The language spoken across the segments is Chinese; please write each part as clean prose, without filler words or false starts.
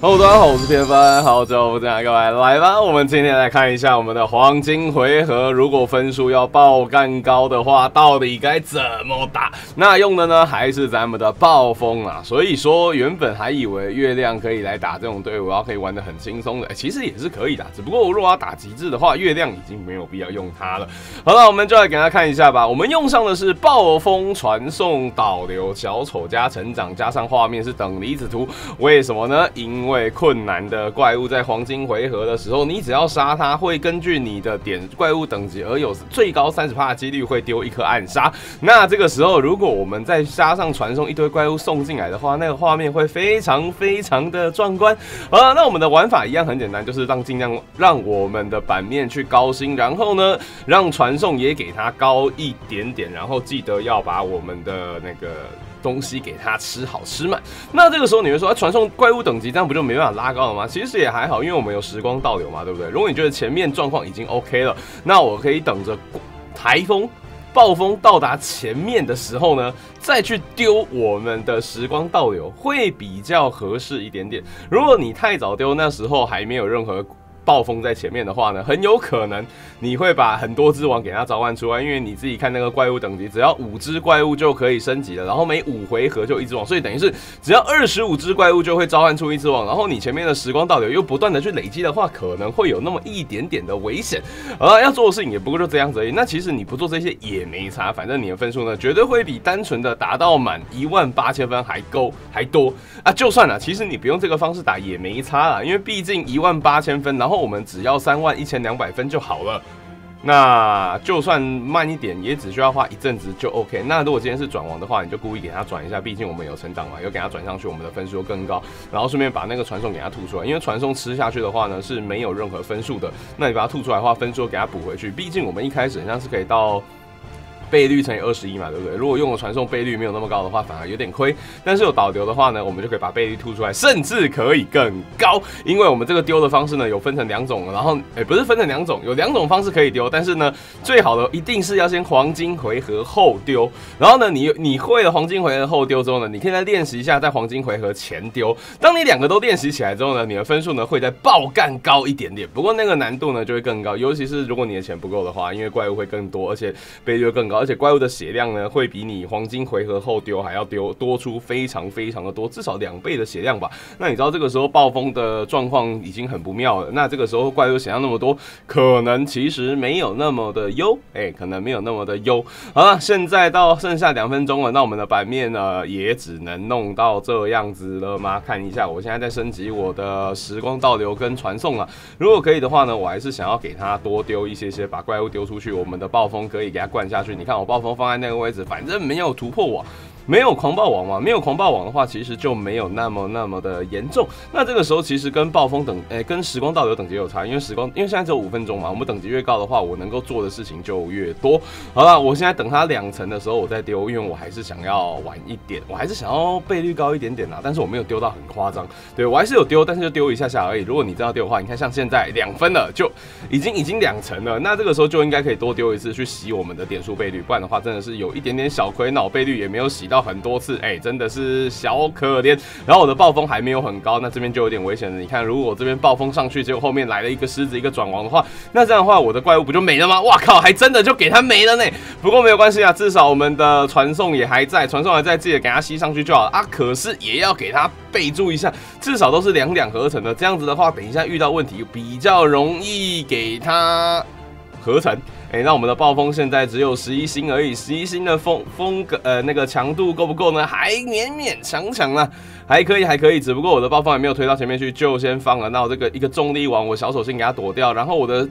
Hello， 大家好，我是 PFY， 好久不见，各位来吧！我们今天来看一下我们的黄金回合，如果分数要爆干高的话，到底该怎么打？那用的呢还是咱们的暴风啊。所以说，原本还以为月亮可以来打这种队伍，然后可以玩得很轻松的，其实也是可以的。只不过如果要打极致的话，月亮已经没有必要用它了。好了，我们就来给大家看一下吧。我们用上的是暴风传送导流小丑加成长，加上画面是等离子图，为什么呢？因为困难的怪物在黄金回合的时候，你只要杀它，会根据你的点怪物等级而有最高30%的几率会丢一颗暗杀。那这个时候，如果我们再加上传送一堆怪物送进来的话，那个画面会非常的壮观。好了，那我们的玩法一样很简单，就是尽量让我们的版面去高星，然后呢，让传送也给它高一点点，然后记得要把我们的那个东西给它吃好吃满。那这个时候你会说，传送怪物等级这样不就没办法拉高了吗？其实也还好，因为我们有时光倒流嘛，对不对？如果你觉得前面状况已经 OK 了，那我可以等着台风、暴风到达前面的时候呢，再去丢我们的时光倒流，会比较合适一点点。如果你太早丢，那时候还没有任何暴风在前面的话呢，很有可能你会把很多只王给它召唤出来，因为你自己看那个怪物等级，只要5只怪物就可以升级了，然后每5回合就1只王，所以等于是只要25只怪物就会召唤出1只王，然后你前面的时光倒流又不断的去累积的话，可能会有那么一点点的危险。要做的事情也不过就这样子而已。那其实你不做这些也没差，反正你的分数呢，绝对会比单纯的达到满18000分还多啊。就算了，其实你不用这个方式打也没差啦，因为毕竟18000分，然后我们只要31200分就好了，那就算慢一点，也只需要花一阵子就 OK。那如果今天是转王的话，你就故意给他转一下，毕竟我们有成长嘛，有给他转上去，我们的分数更高。然后顺便把那个传送给他吐出来，因为传送吃下去的话呢是没有任何分数的。那你把它吐出来的话，分数给他补回去。毕竟我们一开始好像是可以到倍率乘以21嘛，对不对？如果用的传送倍率没有那么高的话，反而有点亏。但是有导流的话呢，我们就可以把倍率吐出来，甚至可以更高。因为我们这个丢的方式呢，有分成2种，然后不是分成2种，有2种方式可以丢。但是呢，最好的一定是要先黄金回合后丢。然后呢，你会了黄金回合后丢之后呢，你可以再练习一下在黄金回合前丢。当你2个都练习起来之后呢，你的分数呢会再爆干高一点点。不过那个难度呢就会更高，尤其是如果你的钱不够的话，因为怪物会更多，而且倍率更高。而且怪物的血量呢，会比你黄金回合后丢还要多出非常的多，至少2倍的血量吧。那你知道这个时候暴风的状况已经很不妙了。那这个时候怪物血量那么多，可能其实没有那么的优，可能没有那么的优。好了，现在到剩下2分钟了，那我们的版面呢也只能弄到这样子了吗？看一下，我现在在升级我的时光倒流跟传送啊。如果可以的话呢，我还是想要给它多丢一些，把怪物丢出去，我们的暴风可以给它灌下去。你看我暴风放在那个位置，反正没有突破网，没有狂暴网嘛，没有狂暴网的话，其实就没有那么的严重。那这个时候其实跟暴风跟时光倒流等级有差，因为现在只有5分钟嘛，我们等级越高的话，我能够做的事情就越多。好啦，我现在等它2层的时候我再丢，因为我还是想要晚一点，我还是想要倍率高一点点啦，但是我没有丢到很夸张，对我还是有丢，但是就丢一下下而已。如果你这样丢的话，你看像现在2分了，就已经2层了，那这个时候就应该可以多丢一次去洗我们的点数倍率，不然的话真的是有一点点小亏，那我倍率也没有洗到很多次，真的是小可怜。然后我的暴风还没有很高，那这边就有点危险了。你看，如果我这边暴风上去，结果后面来了一个狮子，一个转王的话，那这样的话我的怪物不就没了吗？哇靠，还真的就给他没了呢。不过没有关系啊，至少我们的传送也还在，记得给它吸上去就好了啊。可是也要给它备注一下，至少都是2合成的，这样子的话，等一下遇到问题比较容易给它合成。那我们的暴风现在只有11星而已，11星的那个强度够不够呢？还勉强呢，还可以。只不过我的暴风还没有推到前面去，就先放了。那我这个一个重力王，我小手先给它躲掉，然后我的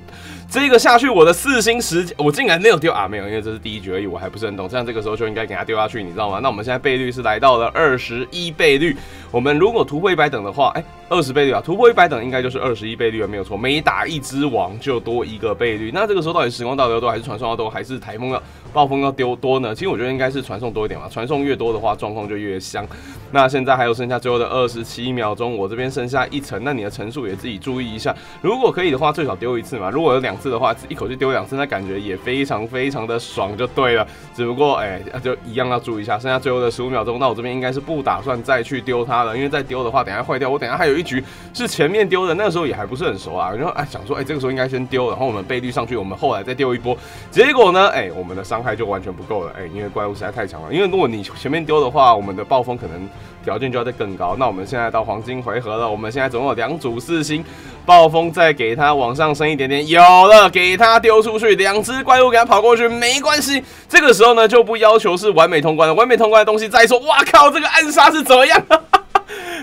这个下去，我的4星10，我竟然没有丢啊，没有，因为这是第1局而已，我还不是很懂。像这个时候就应该给它丢下去，你知道吗？那我们现在倍率是来到了21倍率，我们如果突破100等的话，20倍率啊，突破100等应该就是21倍率了，没有错。每打1只王就多1个倍率。那这个时候到底时光倒流多还是传送要多还是台风要暴风要丢多呢？其实我觉得应该是传送多一点嘛，传送越多的话，状况就越香。那现在还有剩下最后的27秒钟，我这边剩下一层，那你的层数也自己注意一下。如果可以的话，最少丢一次嘛。如果有两次的话，一口气丢2次，那感觉也非常的爽就对了。只不过就一样要注意一下。剩下最后的15秒钟，那我这边应该是不打算再去丢它了，因为再丢的话，等一下坏掉。我等一下还有一局是前面丢的，那个时候也还不是很熟啊。然后想说，这个时候应该先丢，然后我们倍率上去，我们后来再丢一波。结果呢，我们的伤害就完全不够了，因为怪物实在太强了。因为如果你前面丢的话，我们的暴风可能条件就要再更高。那我们现在到黄金回合了，我们现在总共有2组4星，暴风再给它往上升一点点，有了，给它丢出去，2只怪物给它跑过去，没关系。这个时候呢，就不要求是完美通关了，完美通关的东西再说。哇靠，这个暗杀是怎么样？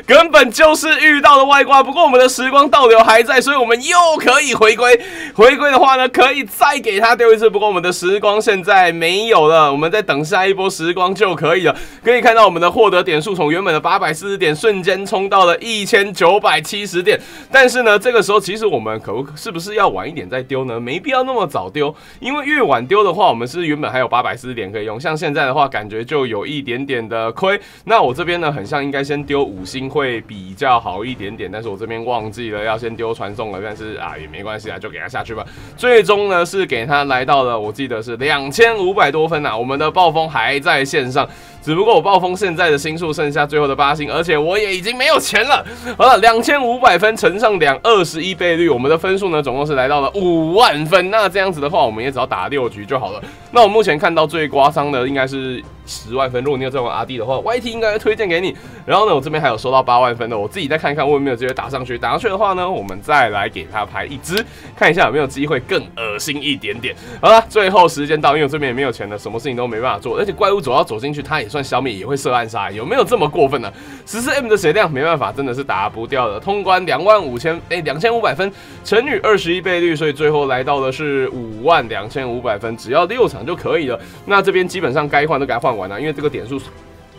根本就是遇到的外挂，不过我们的时光倒流还在，所以我们又可以回归。回归的话呢，可以再给他丢一次。不过我们的时光现在没有了，我们再等下一波时光就可以了。可以看到我们的获得点数从原本的840点瞬间冲到了1970点。但是呢，这个时候其实我们是不是要晚一点再丢呢？没必要那么早丢，因为越晚丢的话，我们是原本还有840点可以用。像现在的话，感觉就有一点点的亏。那我这边呢，很像应该先丢5星。会比较好一点点，但是我这边忘记了要先丢传送了，但是也没关系啊，就给他下去吧。最终呢是给他来到了，我记得是2500多分啊，我们的暴风还在线上，只不过我暴风现在的星数剩下最后的8星，而且我也已经没有钱了。好了，2500分乘上2，21倍率，我们的分数呢总共是来到了5万分。那这样子的话，我们也只要打6局就好了。那我目前看到最夸张的应该是10万分，如果你有在玩 RD 的话 ，YT 应该会推荐给你。然后呢，我这边还有收到8万分的，我自己再看一看我有没有机会打上去。打上去的话呢，我们再来给他拍一支，看一下有没有机会更恶心一点点。好了，最后时间到，因为我这边也没有钱了，什么事情都没办法做。而且怪物主要走进去，他也算消灭，也会射暗杀，有没有这么过分呢？14M 的血量没办法，真的是打不掉的。通关2500分乘以21倍率，所以最后来到的是52500分，只要6场就可以了。那这边基本上该换都给他换完了，因为这个点数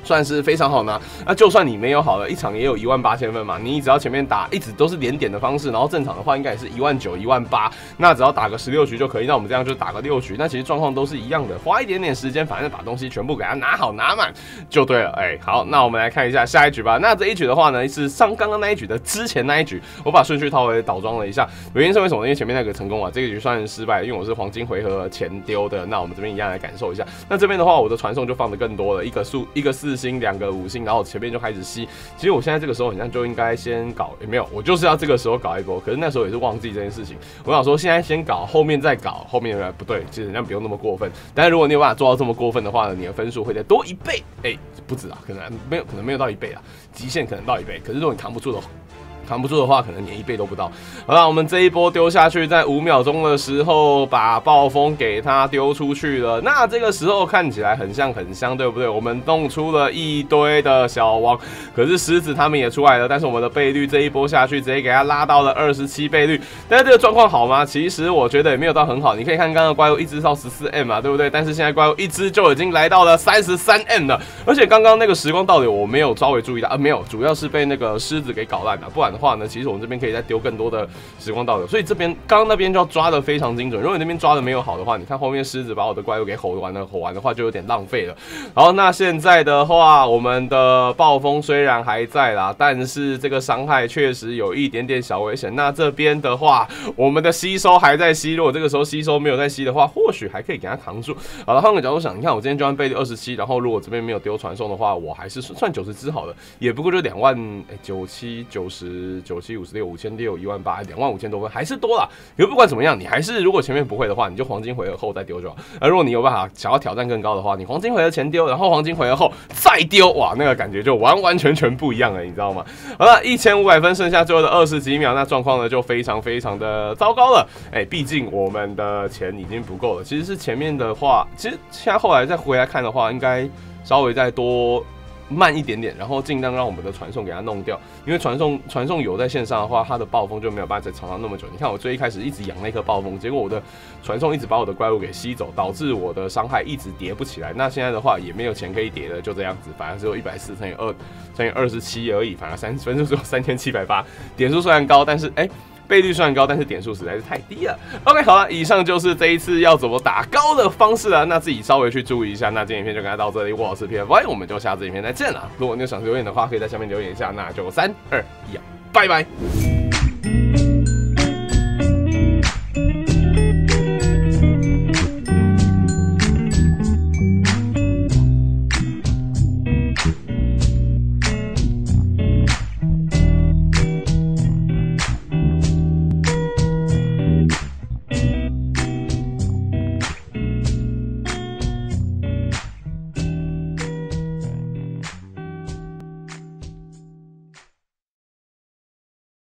算是非常好拿。那就算你没有好了，1场也有18000分嘛。你只要前面打一直都是连点的方式，然后正常的话应该也是19000、18000，那只要打个16局就可以。那我们这样就打个6局，那其实状况都是一样的，花一点点时间，反正把东西全部给它拿好拿满就对了。好，那我们来看一下下一局吧。那这一局的话呢，是上刚刚那一局的之前那一局，我把顺序套回倒装了一下。原因是为什么呢？因为前面那个成功啊，这一局算是失败，因为我是黄金回合前丢的。那我们这边一样来感受一下。那这边的话，我的传送就放的更多了，一个4星，2个5星，然后前面就开始吸。其实我现在这个时候很像就应该先搞，没有，我就是要这个时候搞一波。可是那时候也是忘记这件事情。我想说现在先搞，后面再搞，后面不对，其实人家不用那么过分。但是如果你有办法做到这么过分的话呢，你的分数会再多1倍，不止啊，可能没有到1倍啊，极限可能到1倍。可是如果你扛不住的话，可能连1倍都不到。好了，我们这一波丢下去，在5秒钟的时候把暴风给它丢出去了。那这个时候看起来很像很香，对不对？我们弄出了一堆的小王，可是狮子他们也出来了，但是我们的倍率这一波下去，直接给它拉到了27倍率。但是这个状况好吗？其实我觉得也没有到很好。你可以看刚刚的怪物一只到14M 嘛，对不对？但是现在怪物一只就已经来到了33M 了。而且刚刚那个时光倒流我没有稍微注意到没有，主要是被那个狮子给搞烂了，不然的话呢，其实我们这边可以再丢更多的时光倒流，所以这边刚刚那边就要抓的非常精准。如果你那边抓的没有好的话，你看后面狮子把我的怪物给吼完的话，就有点浪费了。好，那现在的话，我们的暴风虽然还在啦，但是这个伤害确实有一点点小危险。那这边的话，我们的吸收还在吸，如果这个时候吸收没有在吸的话，或许还可以给它扛住。好了，换个角度想，你看我今天就算倍率27，然后如果这边没有丢传送的话，我还是算90只好了，也不过就29796、5656、5618、25000多分，还是多啦。可是不管怎么样，你还是如果前面不会的话，你就黄金回合后再丢就好。如果你有办法想要挑战更高的话，你黄金回合前丢，然后黄金回合后再丢，哇，那个感觉就完全不一样了，你知道吗？好了，1500分剩下最后的20几秒，那状况呢就非常的糟糕了。毕竟我们的钱已经不够了。其实是前面的话，其实现在后来再回来看的话，应该稍微再多慢一点点，然后尽量让我们的传送给它弄掉，因为传送有在线上的话，它的暴风就没有办法再长那么久。你看我最一开始一直养那颗暴风，结果我的传送一直把我的怪物给吸走，导致我的伤害一直叠不起来。那现在的话也没有钱可以叠了，就这样子，反正只有140乘以2乘以27而已，反正分数只有3780，点数虽然高，但是倍率虽然高，但是点数实在是太低了。OK， 好了，以上就是这一次要怎么打高的方式啊，那自己稍微去注意一下。那今天影片就跟大家到这里，我是 PFY， 我们就下次影片再见了。如果你有想留言的话，可以在下面留言一下。那就3、2、1，拜拜。